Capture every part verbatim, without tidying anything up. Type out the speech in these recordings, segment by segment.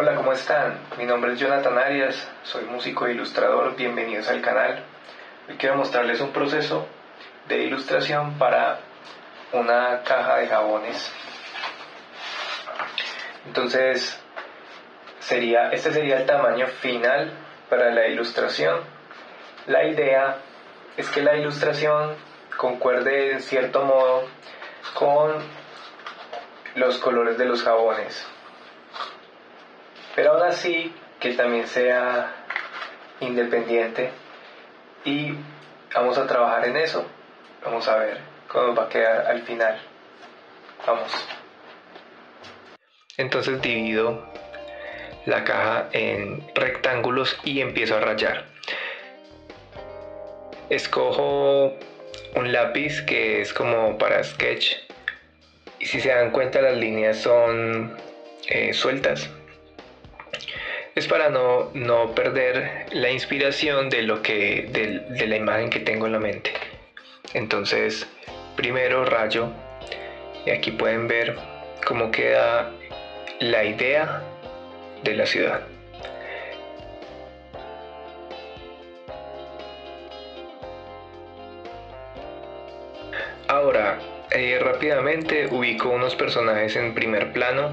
Hola, ¿cómo están? Mi nombre es Jonathan Arias, soy músico e ilustrador, bienvenidos al canal. Hoy quiero mostrarles un proceso de ilustración para una caja de jabones. Entonces, sería, este sería el tamaño final para la ilustración. La idea es que la ilustración concuerde en cierto modo con los colores de los jabones, pero aún así que también sea independiente, y vamos a trabajar en eso. Vamos a ver cómo nos va a quedar al final. Vamos. Entonces divido la caja en rectángulos y empiezo a rayar. Escojo un lápiz que es como para sketch, y si se dan cuenta las líneas son eh, sueltas. Es para no, no perder la inspiración de, lo que, de, de la imagen que tengo en la mente. Entonces, primero rayo, y aquí pueden ver cómo queda la idea de la ciudad. Ahora, eh, rápidamente ubico unos personajes en primer plano.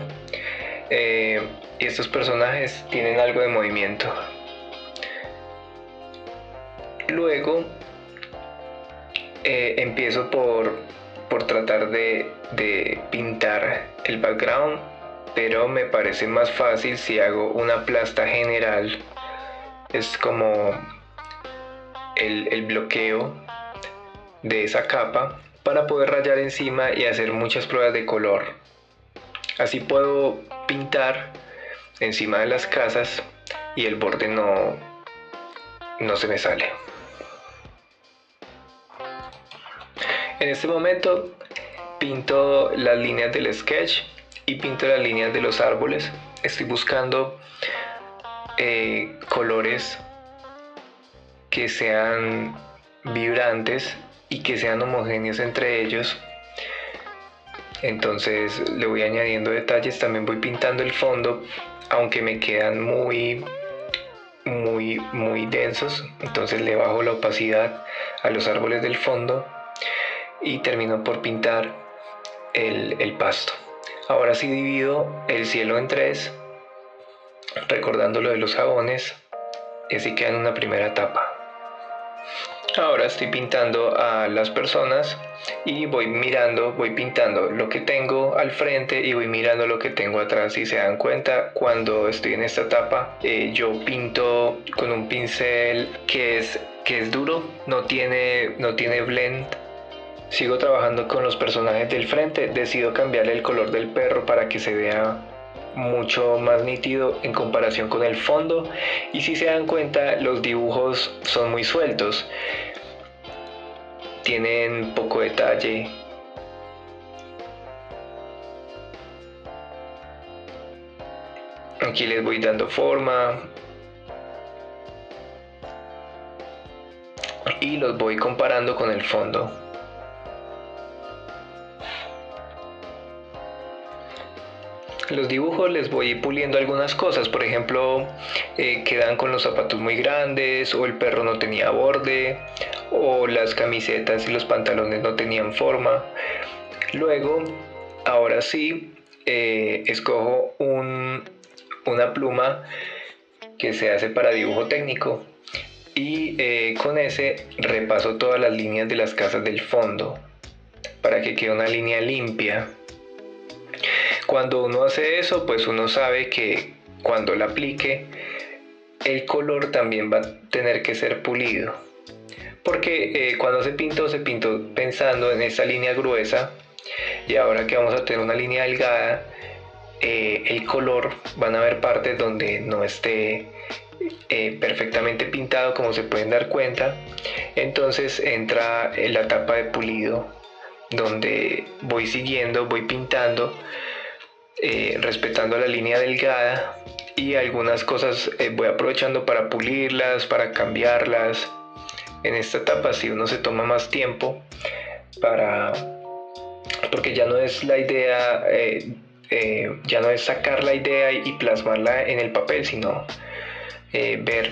Eh, y estos personajes tienen algo de movimiento. Luego eh, empiezo por, por tratar de, de pintar el background, pero me parece más fácil si hago una plasta general. Es como el, el bloqueo de esa capa para poder rayar encima y hacer muchas pruebas de color. Así puedo pintar encima de las casas y el borde no, no se me sale. En este momento pinto las líneas del sketch y pinto las líneas de los árboles. Estoy buscando eh, colores que sean vibrantes y que sean homogéneos entre ellos. Entonces le voy añadiendo detalles, también voy pintando el fondo, aunque me quedan muy, muy, muy densos. Entonces le bajo la opacidad a los árboles del fondo y termino por pintar el, el pasto. Ahora sí divido el cielo en tres, recordando lo de los jabones, y así queda en una primera etapa. Ahora estoy pintando a las personas y voy mirando, voy pintando lo que tengo al frente y voy mirando lo que tengo atrás. Si se dan cuenta, cuando estoy en esta etapa, eh, yo pinto con un pincel que es, que es duro, no tiene, no tiene blend. Sigo trabajando con los personajes del frente, decido cambiarle el color del perro para que se vea mucho más nítido en comparación con el fondo, y si se dan cuenta los dibujos son muy sueltos, tienen poco detalle. Aquí les voy dando forma y los voy comparando con el fondo. Los dibujos les voy puliendo algunas cosas, por ejemplo, eh, quedan con los zapatos muy grandes, o el perro no tenía borde, o las camisetas y los pantalones no tenían forma. Luego, ahora sí, eh, escojo un, una pluma que se hace para dibujo técnico, y eh, con ese repaso todas las líneas de las casas del fondo para que quede una línea limpia. Cuando uno hace eso, pues uno sabe que cuando la aplique, el color también va a tener que ser pulido. Porque eh, cuando se pintó, se pintó pensando en esa línea gruesa, y ahora que vamos a tener una línea delgada, eh, el color, van a haber partes donde no esté eh, perfectamente pintado, como se pueden dar cuenta. Entonces entra en la etapa de pulido, donde voy siguiendo, voy pintando, Eh, respetando la línea delgada, y algunas cosas eh, voy aprovechando para pulirlas, para cambiarlas. En esta etapa si uno se toma más tiempo para, porque ya no es la idea eh, eh, ya no es sacar la idea y plasmarla en el papel, sino eh, ver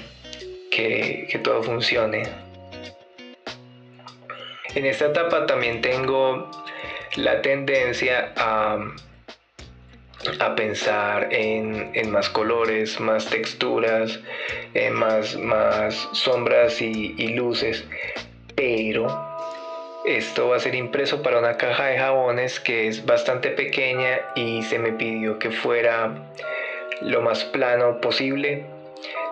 que, que todo funcione. En esta etapa también tengo la tendencia a, a pensar en, en más colores, más texturas, eh, más, más sombras y, y luces, pero esto va a ser impreso para una caja de jabones que es bastante pequeña y se me pidió que fuera lo más plano posible,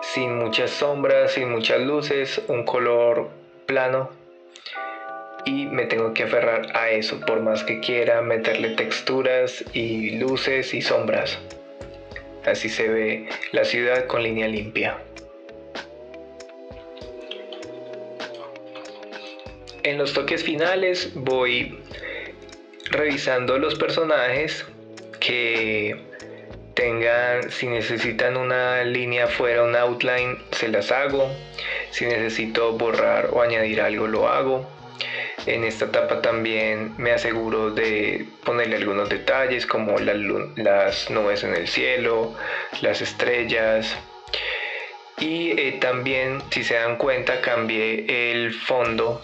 sin muchas sombras, sin muchas luces, un color plano, y me tengo que aferrar a eso por más que quiera meterle texturas y luces y sombras. Así se ve la ciudad con línea limpia. En los toques finales voy revisando los personajes que tengan, si necesitan una línea fuera, un outline, se las hago. Si necesito borrar o añadir algo, lo hago. En esta etapa también me aseguro de ponerle algunos detalles como la las nubes en el cielo, las estrellas. Y eh, también, si se dan cuenta, cambié el fondo,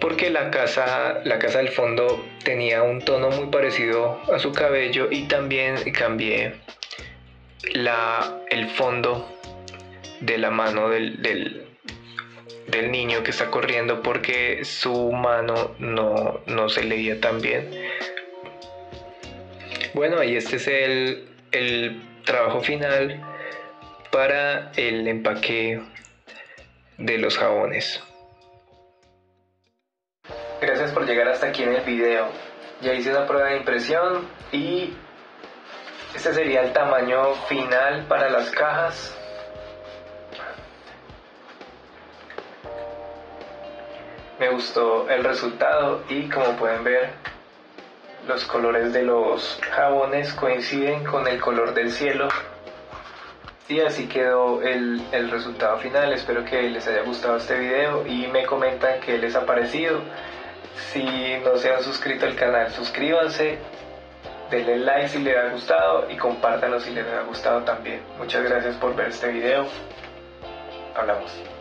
porque la casa, la casa del fondo tenía un tono muy parecido a su cabello, y también cambié la, el fondo de la mano del, del, del niño que está corriendo, porque su mano no, no se leía tan bien. Bueno, y este es el, el trabajo final para el empaque de los jabones. Gracias por llegar hasta aquí en el video. Ya hice una prueba de impresión y este sería el tamaño final para las cajas. Me gustó el resultado y, como pueden ver, los colores de los jabones coinciden con el color del cielo. Y así quedó el, el resultado final. Espero que les haya gustado este video y me comentan qué les ha parecido. Si no se han suscrito al canal, suscríbanse, denle like si les ha gustado y compártanlo si les ha gustado también. Muchas gracias por ver este video. Hablamos.